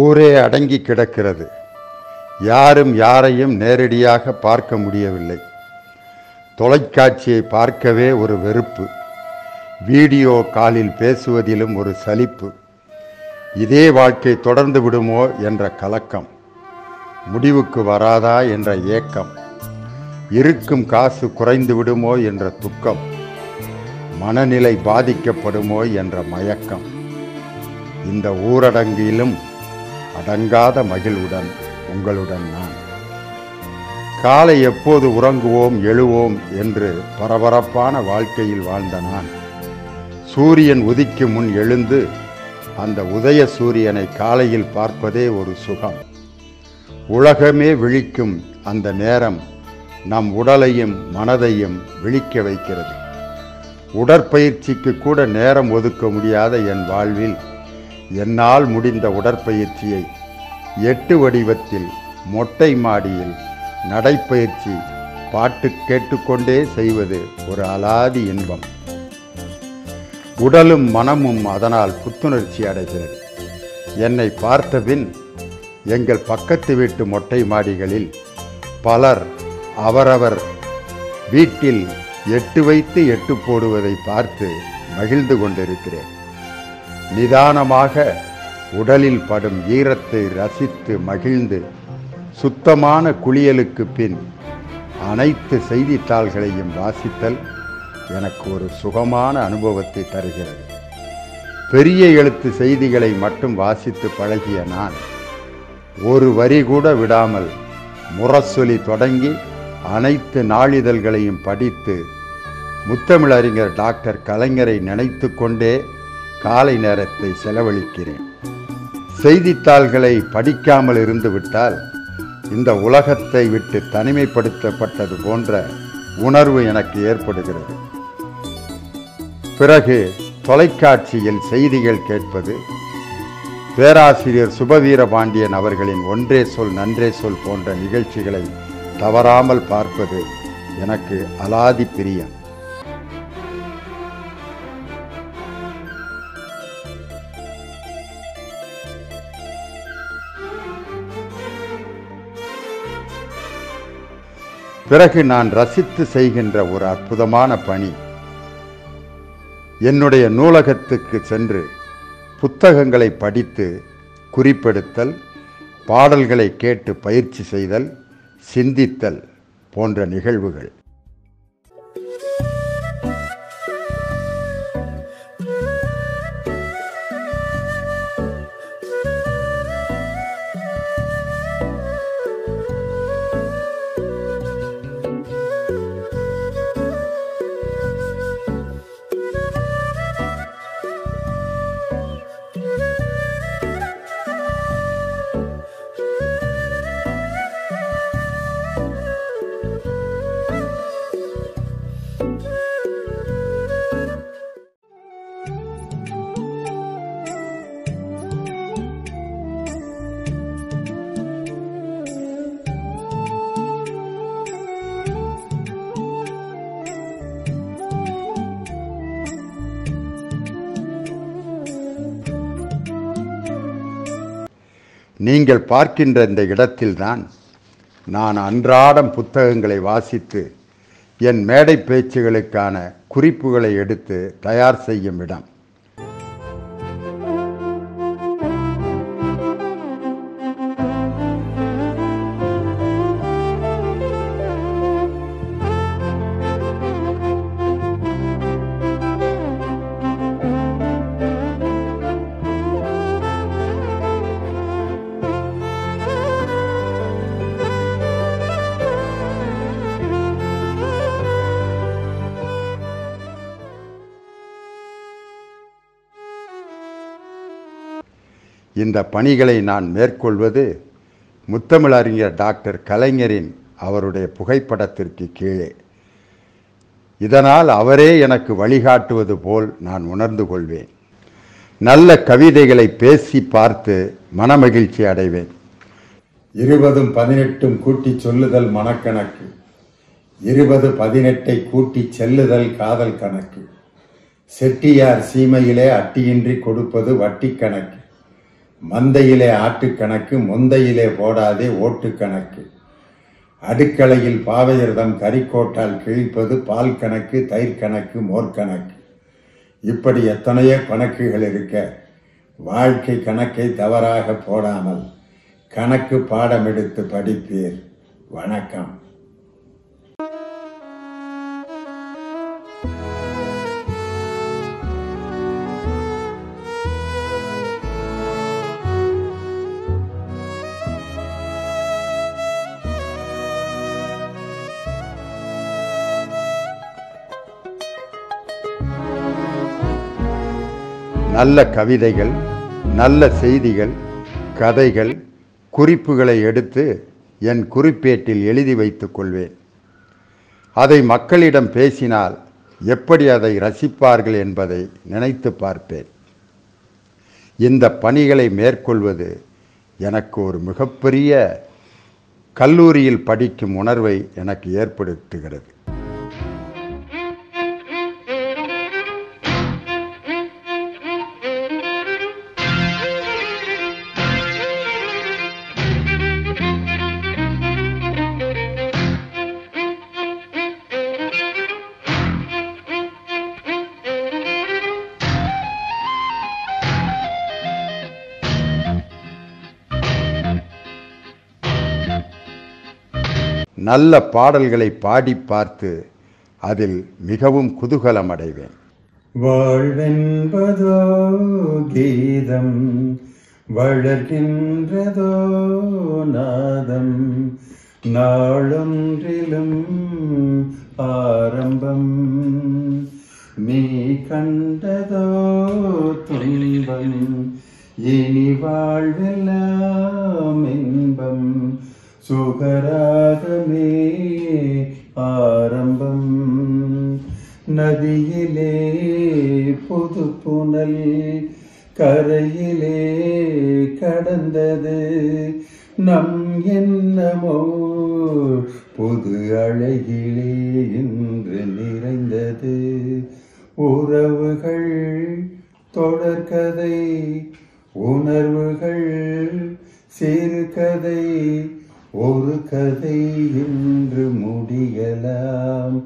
ஊரே அடங்கி கிடக்கிறது. யாரும் யாரையும் நேரடியாக பார்க்க முடியவில்லை. தொலைக்காட்சியை பார்க்கவே ஒரு வெறுப்பு. வீடியோ காலில் பேசுவதிலும் ஒரு சலிப்பு. இதே வாழ்க்கை தொடர்ந்து விடுமோ என்ற கலக்கம், முடிவுக்கு வராதா என்ற ஏக்கம், இருக்கும் காசு குறைந்து விடுமோ என்ற துக்கம், மனநிலை பாதிக்கப்படுமோ என்ற மயக்கம். இந்த ஊரடங்கிலும் அடங்காத மகிழ்வுடன் உங்களுடன் நான். காலை எப்போது உறங்குவோம் எழுவோம் என்று பரபரப்பான வாழ்க்கையில் வாழ்ந்த நான், சூரியன் உதிக்கும் முன் எழுந்து அந்த உதய சூரியனை காலையில் பார்ப்பதே ஒரு சுகம். உலகமே விழிக்கும் அந்த நேரம் நம் உடலையும் மனதையும் விழிக்க வைக்கிறது. உடற்பயிற்சிக்கு கூட நேரம் ஒதுக்க முடியாத என் வாழ்வில் என்னால் முடிந்த உடற்பயிற்சியை 8 வடிவத்தில் மொட்டை மாடியில் நடைப்பயிற்சி பாட்டு கேட்டுக்கொண்டே செய்வது ஒரு அலாதி இன்பம். உடலும் மனமும் அதனால் புத்துணர்ச்சி அடைகிறது. என்னை பார்த்தபின் எங்கள் பக்கத்து வீட்டு மொட்டை மாடிகளில் பலர் அவரவர் வீட்டில் எட்டு வைத்து எட்டு போடுவதை பார்த்து மகிழ்ந்து கொண்டிருக்கிறேன். நிதானமாக உடலில் படும் ஈரத்தை ரசித்து மகிழ்ந்து சுத்தமான குளியலுக்கு பின் அனைத்து செய்தித்தாள்களையும் வாசித்தல் எனக்கு ஒரு சுகமான அனுபவத்தை தருகிறது. பெரிய எழுத்து செய்திகளை மட்டும் வாசித்து பழகிய நான், ஒரு வரி கூட விடாமல் முரசொலி தொடங்கி அனைத்து நாளிதழ்களையும் படித்து முத்தமிழறிஞர் டாக்டர் கலைஞரை நினைத்து கொண்டே காலை நேரத்தை செலவழிக்கிறேன். செய்தித்தாள்களை படிக்காமல் இருந்துவிட்டால் இந்த உலகத்தை விட்டு தனிமைப்படுத்தப்பட்டது போன்ற உணர்வு எனக்கு ஏற்படுகிறது. பிறகு தொலைக்காட்சியில் செய்திகள் கேட்பது, பேராசிரியர் சுபவீரபாண்டியன் அவர்களின் ஒன்றே சொல் நன்றே சொல் போன்ற நிகழ்ச்சிகளை தவறாமல் பார்ப்பது எனக்கு அலாதி பிரியம். பிறகு நான் ரசித்து செய்கின்ற ஒரு அற்புதமான பணி, என்னுடைய நூலகத்துக்கு சென்று புத்தகங்களை படித்து குறிப்பெடுத்தல், பாடல்களை கேட்டு பயிற்சி செய்தல், சிந்தித்தல் போன்ற நிகழ்வுகள். நீங்கள் பார்க்கின்ற இந்த இடத்தில்தான் நான் அன்றாடம் புத்தகங்களை வாசித்து என் மேடை பேச்சுகளுக்கான குறிப்புகளை எடுத்து தயார் செய்யும் இடம். இந்த பணிகளை நான் மேற்கொள்வது முத்தமிழறிஞர் டாக்டர் கலைஞரின் அவருடைய புகைப்படத்திற்கு கீழே. இதனால் அவரே எனக்கு வழிகாட்டுவது போல் நான் உணர்ந்து கொள்வேன். நல்ல கவிதைகளை பேசி பார்த்து மனமகிழ்ச்சி அடைவேன். 20 18 கூட்டி சொல்லுதல் மனக்கணக்கு, 20 18 கூட்டி செல்லுதல் காதல் கணக்கு, செட்டியார் சீமையிலே அட்டியின்றி கொடுப்பது வட்டி கணக்கு, மந்தையிலே ஆட்டுக்கணக்கு, முந்தையிலே போடாதே ஓட்டு கணக்கு. அடுக்களையில் பாவையர்தம் கறிக்கோட்டால் கிழிப்பது பால் கணக்கு, தயிர் கணக்கு, மோர் கணக்கு. இப்படி எத்தனையோ கணக்குகள் இருக்க, வாழ்க்கை கணக்கை தவறாக போடாமல் கணக்கு பாடம் எடுத்து படிப்பீர். வணக்கம். நல்ல கவிதைகள், நல்ல செய்திகள், கதைகள், குறிப்புகளை எடுத்து என் குறிப்பேட்டில் எழுதி வைத்துக் கொள்வேன். அதை மக்களிடம் பேசினால் எப்படி அதை ரசிப்பார்கள் என்பதை நினைத்து பார்ப்பேன். இந்த பணிகளை மேற்கொள்வது எனக்கு ஒரு மிகப்பெரிய கல்லூரியில் படிக்கும் உணர்வை எனக்கு ஏற்படுத்துகிறது. நல்ல பாடல்களை பாடி பார்த்து அதில் மிகவும் குதூகலம் அடைவேன். வாழ்வென்பதோ கீதம், வளர்கின்றதோ நாதம், நாளொன்றிலும் ஆரம்பம், நீ கண்டதோ துன்பம், இனி வாழ்வெல்லாம் இன்பம், சுகராகமே ஆரம்பம், நதியிலே புது புனல், கரையிலே கடந்தது நம் எண்ணமோ, புது அழகிலே இன்று நிறைந்தது, உறவுகள் தொடர்கதை, உணர்வுகள் சிறுகதை, ஒரு கதை என்று முடியலாம்,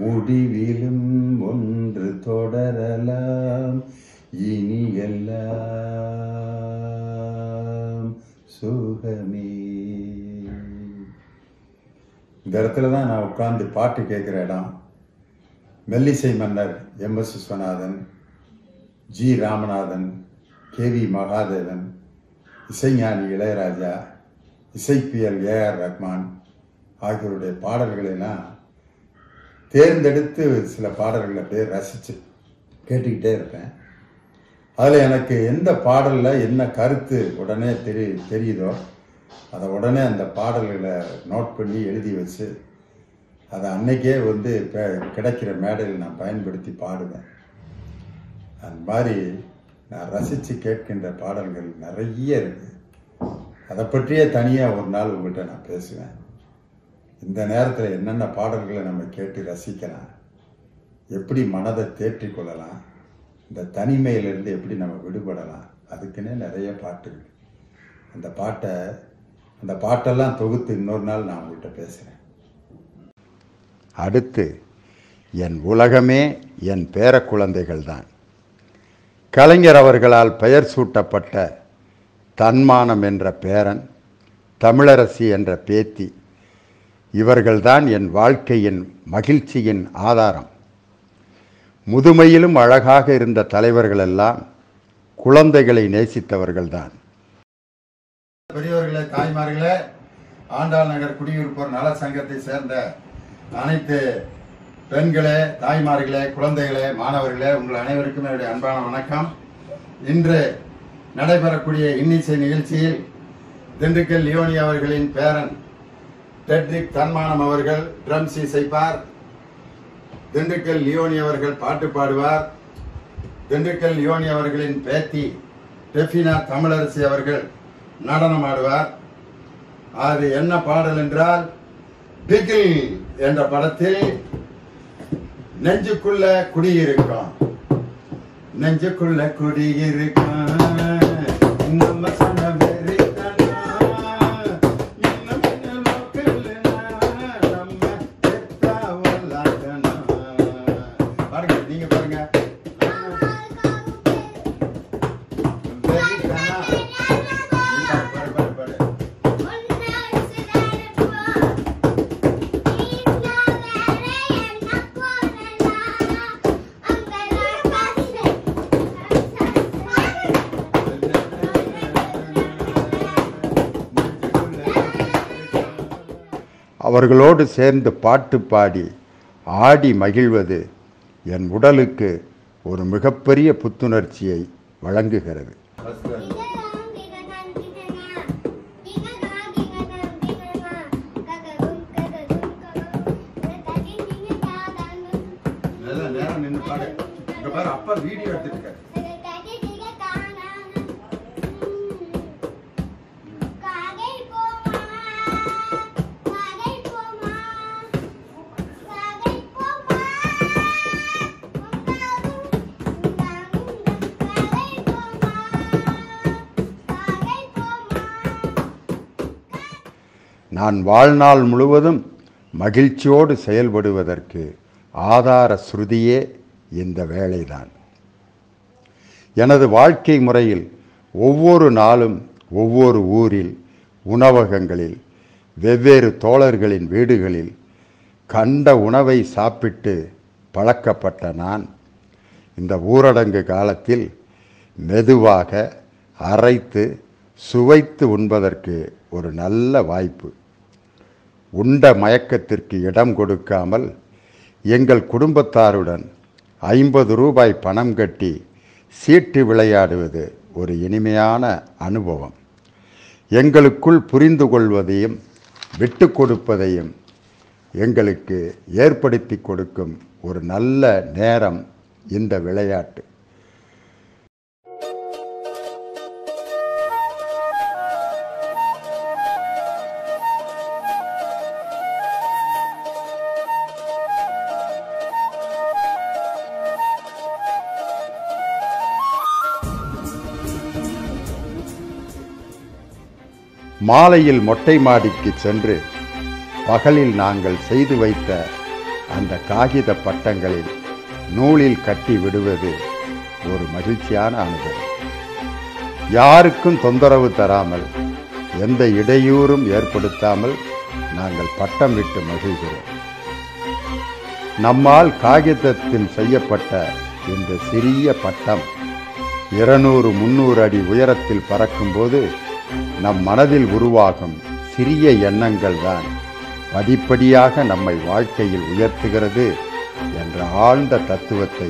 முடிவிலும் ஒன்று தொடரலாம், இனி எல்லாம் சுகமே. இந்த இடத்துல தான் நான் உட்கார்ந்து பாட்டு கேட்குற இடம். மெல்லிசை மன்னர் எம்.எஸ். விஸ்வநாதன், ஜி. ராமநாதன், கே.வி. மகாதேவன், இசைஞானி இளையராஜா, இசைப்பியல் ஏஆர் ரஹ்மான் ஆகியோருடைய பாடல்களெல்லாம் தேர்ந்தெடுத்து சில பாடல்களை அப்படியே ரசித்து கேட்டுக்கிட்டே இருப்பேன். அதில் எனக்கு எந்த பாடலில் என்ன கருத்து உடனே தெரியுதோ அதை உடனே அந்த பாடல்களை நோட் பண்ணி எழுதி வச்சு அதை அன்றைக்கே வந்து இப்போ கிடைக்கிற மேடையில் நான் பயன்படுத்தி பாடுவேன். அந்த மாதிரி நான் ரசித்து கேட்கின்ற பாடல்கள் நிறைய இருக்குது. அதை பற்றியே தனியாக ஒரு நாள் உங்கள்கிட்ட நான் பேசுவேன். இந்த நேரத்தில் என்னென்ன பாடல்களை நம்ம கேட்டு ரசிக்கலாம், எப்படி மனதை தேற்றி கொள்ளலாம், இந்த தனிமையிலேருந்து எப்படி நம்ம விடுபடலாம், அதுக்குன்னே நிறைய பாட்டு இருக்குது. அந்த பாட்டெல்லாம் தொகுத்து இன்னொரு நாள் நான் உங்கள்கிட்ட பேசுகிறேன். அடுத்து, என் உலகமே என் பேர குழந்தைகள் தான். கலைஞர் அவர்களால் பெயர் சூட்டப்பட்ட தன்மானம் என்ற பேரன், தமிழரசி என்ற பேத்தி, இவர்கள்தான் என் வாழ்க்கையின் மகிழ்ச்சியின் ஆதாரம். முதுமையிலும் அழகாக இருந்த தலைவர்களெல்லாம் குழந்தைகளை நேசித்தவர்கள்தான். பெரியவர்களே, தாய்மார்களே, ஆண்டாள் நகர் குடியிருப்போர் நல சங்கத்தை சேர்ந்த அனைத்து பெண்களே, தாய்மார்களே, குழந்தைகளே, மாணவர்களே, உங்கள் அனைவருக்கும் என்னுடைய அன்பான வணக்கம். இன்று நடைபெறக்கூடிய இன்னிசை நிகழ்ச்சியில் திண்டுக்கல் லியோனி அவர்களின் பேரன் டெட்ரிக் தன்மானம் அவர்கள் ட்ரம்ஸ் இசைப்பார். திண்டுக்கல் லியோனி அவர்கள் பாட்டு பாடுவார். திண்டுக்கல் லியோனி அவர்களின் பேத்தி டெஃபினா தமிழரசி அவர்கள் நடனம் ஆடுவார். அது என்ன பாடல் என்றால், பிகில் என்ற படத்தில் நெஞ்சுக்குள்ள குடியிருக்கும், நெஞ்சுக்குள்ள குடியிருக்கும். அவர்களோடு சேர்ந்து பாட்டு பாடி ஆடி மகிழ்வது என் உடலுக்கு ஒரு மிகப்பெரிய புத்துணர்ச்சியை வழங்குகிறது. நான் வாழ்நாள் முழுவதும் மகிழ்ச்சியோடு செயல்படுவதற்கு ஆதார ஸ்ருதியே இந்த வேளைதான். எனது வாழ்க்கை முறையில் ஒவ்வொரு நாளும் ஒவ்வொரு ஊரில், உணவகங்களில், வெவ்வேறு தோழர்களின் வீடுகளில் கண்ட உணவை சாப்பிட்டு பழக்கப்பட்ட நான் இந்த ஊரடங்கு காலத்தில் மெதுவாக அரைத்து சுவைத்து உண்பதற்கு ஒரு நல்ல வாய்ப்பு. உண்ட மயக்கத்திற்கு இடம் கொடுக்காமல் எங்கள் குடும்பத்தாருடன் 50 ரூபாய் பணம் கட்டி சீட்டு விளையாடுவது ஒரு இனிமையான அனுபவம். எங்களுக்குள் புரிந்து கொள்வதையும் விட்டு கொடுப்பதையும் எங்களுக்கு ஏற்படுத்தி கொடுக்கும் ஒரு நல்ல நேரம் இந்த விளையாட்டு. மாலையில் மொட்டை மாடிக்கு சென்று பகலில் நாங்கள் செய்து வைத்த அந்த காகித பட்டங்களில் நூலில் கட்டி விடுவது ஒரு மகிழ்ச்சியான அனுபவம். யாருக்கும் தொந்தரவு தராமல், எந்த இடையூறும் ஏற்படுத்தாமல் நாங்கள் பட்டம் விட்டு மகிழ்கிறோம். நம்மால் காகிதத்தில் செய்யப்பட்ட இந்த சிறிய பட்டம் 200-300 அடி உயரத்தில் பறக்கும்போது நம் மனதில் உருவாகும் சிறிய எண்ணங்கள் தான் படிப்படியாக நம்மை வாழ்க்கையில் உயர்த்துகிறது என்ற ஆழ்ந்த தத்துவத்தை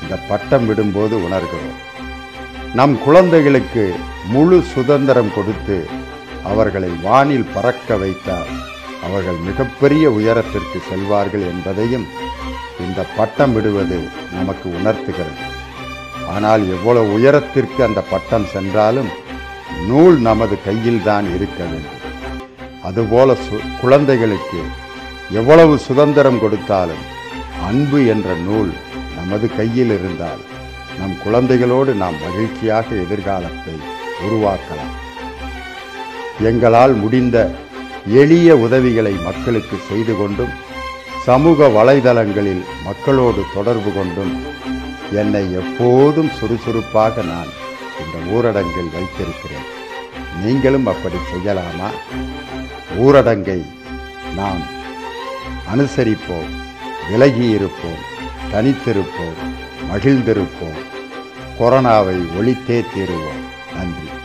இந்த பட்டம் விடும்போது உணர்கிறோம். நம் குழந்தைகளுக்கு முழு சுதந்திரம் கொடுத்து அவர்களை வானில் பறக்க வைத்தால் அவர்கள் மிகப்பெரிய உயரத்திற்கு செல்வார்கள் என்பதையும் இந்த பட்டம் விடுவது நமக்கு உணர்த்துகிறது. ஆனால் எவ்வளவு உயரத்திற்கு அந்த பட்டம் சென்றாலும் நூல் நமது கையில் தான் இருக்க வேண்டும். அதுபோல குழந்தைகளுக்கு எவ்வளவு சுதந்திரம் கொடுத்தாலும் அன்பு என்ற நூல் நமது கையில் இருந்தால் நம் குழந்தைகளோடு நாம் மகிழ்ச்சியாக எதிர்காலத்தை உருவாக்கலாம். எங்களால் முடிந்த எளிய உதவிகளை மக்களுக்கு செய்து கொண்டும், சமூக வலைதளங்களில் மக்களோடு தொடர்பு கொண்டும் என்னை எப்போதும் சுறுசுறுப்பாக நான் இந்த ஊரடங்கில் வைத்திருக்கிறேன். நீங்களும் அப்படி செய்யலாமா? ஊரடங்கை நாம் அனுசரிப்போம், விலகியிருப்போம், தனித்திருப்போம், மகிழ்ந்திருப்போம், கொரோனாவை ஒழித்தே தீருவோம். நன்றி.